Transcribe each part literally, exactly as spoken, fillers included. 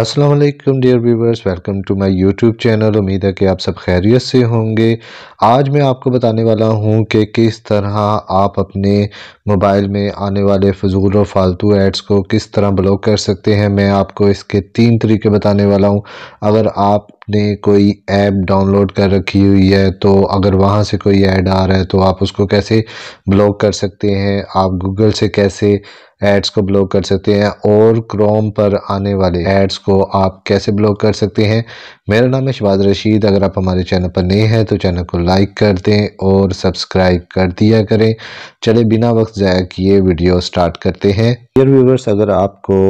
अस्सलाम वालेकुम dear viewers, welcome to my YouTube channel. उम्मीद है कि आप सब खैरियत से होंगे। आज मैं आपको बताने वाला हूं कि किस तरह आप अपने मोबाइल में आने वाले फजूल और फालतू एड्स को किस तरह ब्लॉक कर सकते हैं। मैं आपको इसके तीन तरीके बताने वाला हूं। अगर आपने कोई ऐप डाउनलोड कर रखी हुई है तो अगर वहाँ से कोई ऐड आ रहा है तो आप उसको कैसे ब्लॉक कर सकते हैं, आप गूगल से कैसे एड्स को ब्लॉक कर सकते हैं और क्रोम पर आने वाले एड्स को आप कैसे ब्लॉक कर सकते हैं। मेरा नाम है शहबाज रशीद। अगर आप हमारे चैनल पर नए हैं तो चैनल को लाइक कर दें और सब्सक्राइब कर दिया करें। चले बिना वक्त ज़ाया किए वीडियो स्टार्ट करते हैं। डियर व्यूअर्स, अगर आपको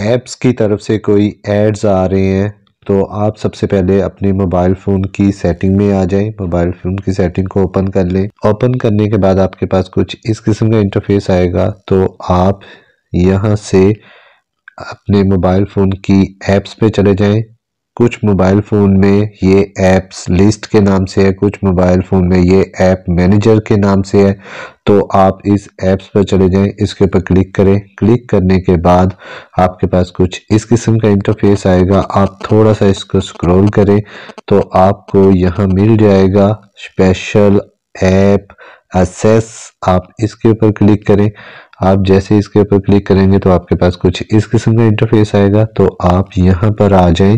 ऐप्स की तरफ से कोई एड्स आ रहे हैं तो आप सबसे पहले अपने मोबाइल फ़ोन की सेटिंग में आ जाएं। मोबाइल फ़ोन की सेटिंग को ओपन कर लें। ओपन करने के बाद आपके पास कुछ इस किस्म का इंटरफेस आएगा। तो आप यहां से अपने मोबाइल फ़ोन की ऐप्स पे चले जाएं। कुछ मोबाइल फ़ोन में ये ऐप्स लिस्ट के नाम से है, कुछ मोबाइल फ़ोन में ये ऐप मैनेजर के नाम से है। तो आप इस ऐप्स पर चले जाएं, इसके ऊपर क्लिक करें। क्लिक करने के बाद आपके पास कुछ इस किस्म का इंटरफेस आएगा। आप थोड़ा सा इसको स्क्रॉल करें तो आपको यहाँ मिल जाएगा स्पेशल ऐप एक्सेस। आप इसके ऊपर क्लिक करें। आप जैसे इसके ऊपर क्लिक करेंगे तो आपके पास कुछ इस किस्म का इंटरफेस आएगा। तो आप यहाँ पर आ जाएं,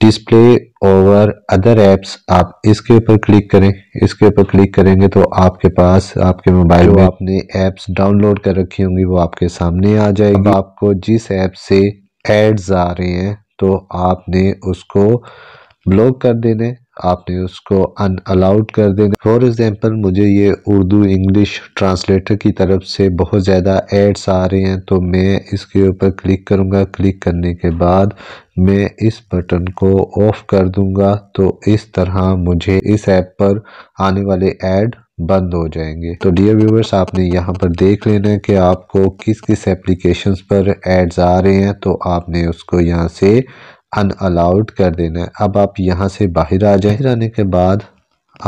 डिस्प्ले ओवर अदर ऐप्स। आप इसके ऊपर क्लिक करें। इसके ऊपर क्लिक करेंगे तो आपके पास आपके मोबाइल में आपने ऐप्स डाउनलोड कर रखी होंगी वो आपके सामने आ जाएगी। आपको जिस ऐप से एड्स आ रहे हैं तो आपने उसको ब्लॉक कर देने, आपने उसको अन अलाउड कर देने। फॉर एग्जांपल, मुझे ये उर्दू इंग्लिश ट्रांसलेटर की तरफ से बहुत ज़्यादा एड्स आ रहे हैं तो मैं इसके ऊपर क्लिक करूँगा। क्लिक करने के बाद मैं इस बटन को ऑफ़ कर दूँगा। तो इस तरह मुझे इस ऐप पर आने वाले ऐड बंद हो जाएंगे। तो डियर व्यूवर्स, आपने यहाँ पर देख लेना है कि आपको किस किस एप्लीकेशंस पर एड्स आ रहे हैं तो आपने उसको यहाँ से अनअलाउड कर देना है। अब आप यहाँ से बाहर आ जाए। आने के बाद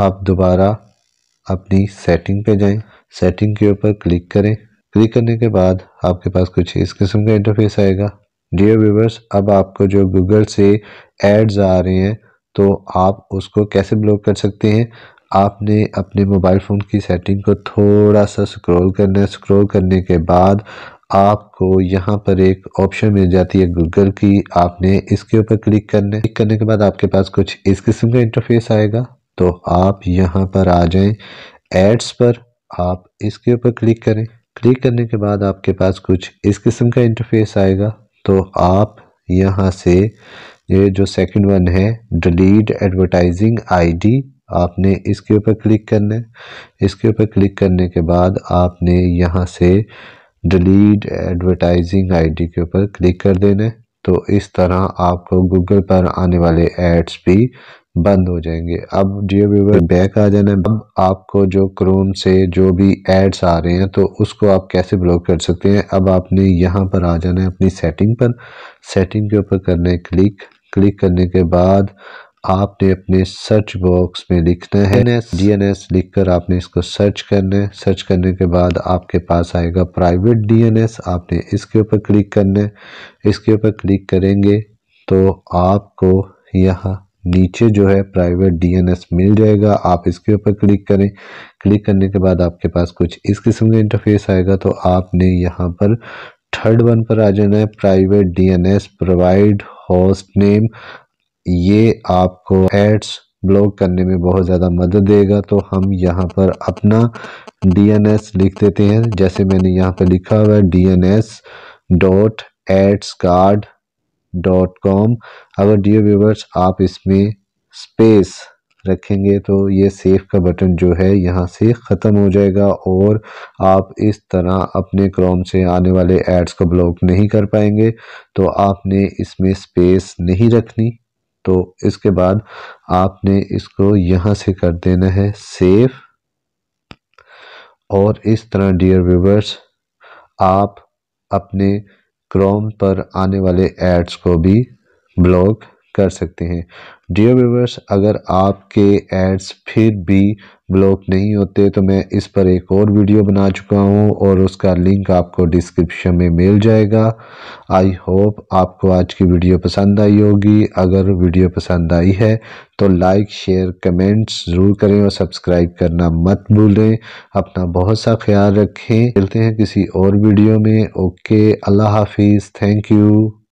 आप दोबारा अपनी सेटिंग पे जाएं। सेटिंग के ऊपर क्लिक करें। क्लिक करने के बाद आपके पास कुछ इस किस्म का इंटरफेस आएगा। डियर व्यूअर्स, अब आपको जो गूगल से एड्स आ रहे हैं तो आप उसको कैसे ब्लॉक कर सकते हैं। आपने अपने मोबाइल फ़ोन की सेटिंग को थोड़ा सा स्क्रॉल करना है। स्क्रॉल करने के बाद आपको यहाँ पर एक ऑप्शन मिल जाती है गूगल की। आपने इसके ऊपर क्लिक करने क्लिक करने के बाद आपके पास कुछ इस किस्म का इंटरफेस आएगा। तो आप यहाँ पर आ जाएं, एड्स पर। आप इसके ऊपर क्लिक करें। क्लिक करने के बाद आपके पास कुछ इस किस्म का इंटरफेस आएगा। तो आप यहाँ से ये जो सेकंड वन है डिलीट एडवर्टाइजिंग आईडी, आपने इसके ऊपर क्लिक करना है। इसके ऊपर क्लिक करने के बाद आपने यहाँ से डिलीट एडवर्टाइजिंग आईडी के ऊपर क्लिक कर देना है। तो इस तरह आपको गूगल पर आने वाले एड्स भी बंद हो जाएंगे। अब डियर व्यूअर, बैक आ जाना है। अब आपको जो क्रोम से जो भी एड्स आ रहे हैं तो उसको आप कैसे ब्लॉक कर सकते हैं। अब आपने यहाँ पर आ जाना है अपनी सेटिंग पर। सेटिंग के ऊपर करना है क्लिक। क्लिक करने के बाद आपने अपने सर्च बॉक्स में लिखना है डी एन एस। लिखकर आपने इसको सर्च करना है। सर्च करने के बाद आपके पास आएगा प्राइवेट डी एन एस। आपने इसके ऊपर क्लिक करना है। इसके ऊपर क्लिक करेंगे तो आपको यहाँ नीचे जो है प्राइवेट डी एन एस मिल जाएगा। आप इसके ऊपर क्लिक करें। क्लिक करने के बाद आपके पास कुछ इस किस्म का इंटरफेस आएगा। तो आपने यहाँ पर थर्ड वन पर आ जाना है private D N S provide host name. ये आपको एड्स ब्लॉक करने में बहुत ज़्यादा मदद देगा। तो हम यहाँ पर अपना डी एन एस लिख देते हैं। जैसे मैंने यहाँ पर लिखा हुआ है D N S dot ads guard dot com. अगर डियर व्यूअर्स आप इसमें स्पेस रखेंगे तो ये सेव का बटन जो है यहाँ से ख़त्म हो जाएगा और आप इस तरह अपने क्रोम से आने वाले एड्स को ब्लॉक नहीं कर पाएंगे। तो आपने इसमें स्पेस नहीं रखनी। तो इसके बाद आपने इसको यहाँ से कर देना है सेव। और इस तरह डियर व्यूअर्स आप अपने क्रोम पर आने वाले एड्स को भी ब्लॉक कर सकते हैं। डियर व्यूअर्स, अगर आपके एड्स फिर भी ब्लॉक नहीं होते तो मैं इस पर एक और वीडियो बना चुका हूं और उसका लिंक आपको डिस्क्रिप्शन में मिल जाएगा। आई होप आपको आज की वीडियो पसंद आई होगी। अगर वीडियो पसंद आई है तो लाइक, शेयर, कमेंट्स ज़रूर करें और सब्सक्राइब करना मत भूलें। अपना बहुत सा ख्याल रखें। मिलते हैं किसी और वीडियो में। ओके, अल्लाह हाफिज़, थैंक यू।